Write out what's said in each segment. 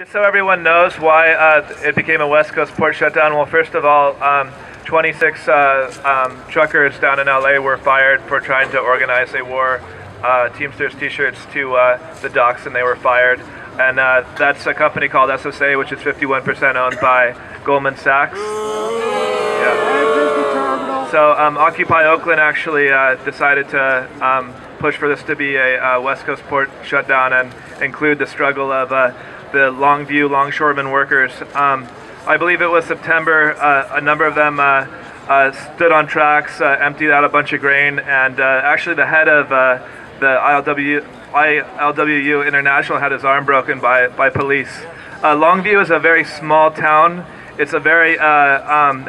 Just so everyone knows why it became a West Coast port shutdown, well, first of all, 26 truckers down in LA were fired for trying to organize. They wore Teamsters t-shirts to the docks and they were fired. And that's a company called SSA, which is 51% owned by Goldman Sachs. Yeah. So Occupy Oakland actually decided to push for this to be a West Coast port shutdown and include the struggle of the Longview Longshoremen workers. I believe it was September, a number of them stood on tracks, emptied out a bunch of grain, and actually the head of the ILWU International had his arm broken by police. Longview is a very small town. It's a very, it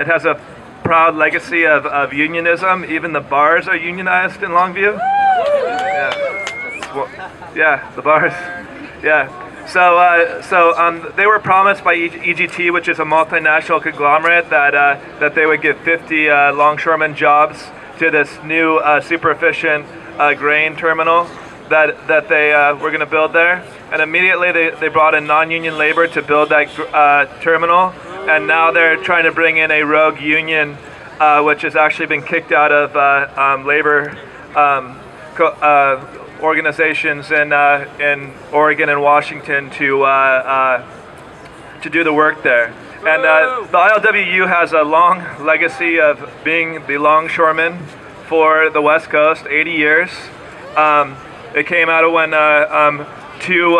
has a proud legacy of unionism. Even the bars are unionized in Longview. Yeah, well, yeah, the bars, yeah. So, they were promised by EGT, which is a multinational conglomerate, that they would give 50 longshoremen jobs to this new super efficient grain terminal that they were going to build there. And immediately they brought in non-union labor to build that terminal. And now they're trying to bring in a rogue union, which has actually been kicked out of labor organizations in Oregon and Washington to do the work there. And the ILWU has a long legacy of being the longshoremen for the West Coast, 80 years. It came out of when two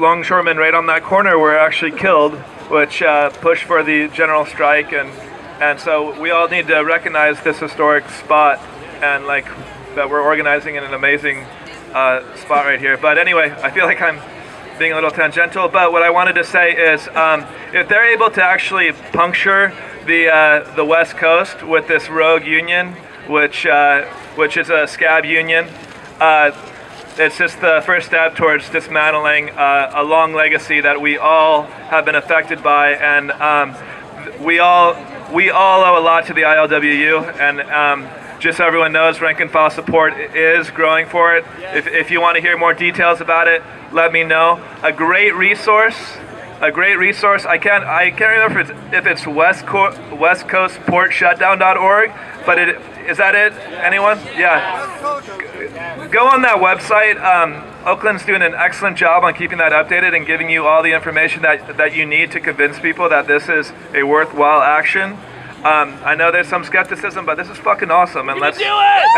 longshoremen right on that corner were actually killed, which pushed for the general strike. And so we all need to recognize this historic spot and like that we're organizing in an amazing spot right here. But anyway, I feel like I'm being a little tangential, but what I wanted to say is if they're able to actually puncture the West Coast with this rogue union, which is a scab union, it's just the first step towards dismantling a long legacy that we all have been affected by, and we all owe a lot to the ILWU, and just so everyone knows, rank and file support is growing for it. Yes. If you want to hear more details about it, let me know. A great resource. I can't remember if it's westcoastportshutdown.org, but it is that it? Anyone? Yeah. Go on that website. Oakland's doing an excellent job on keeping that updated and giving you all the information that you need to convince people that this is a worthwhile action. I know there's some skepticism, but this is fucking awesome, and let's do it.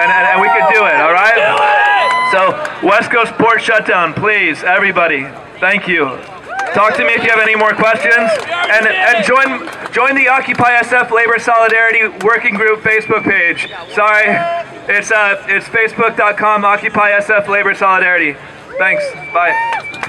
And we can do it. All right. So West Coast port shutdown, please, everybody. Thank you. Talk to me if you have any more questions, and join the Occupy SF Labor Solidarity Working Group Facebook page. Sorry, it's Facebook.com/Occupy SF Labor Solidarity. Thanks. Bye.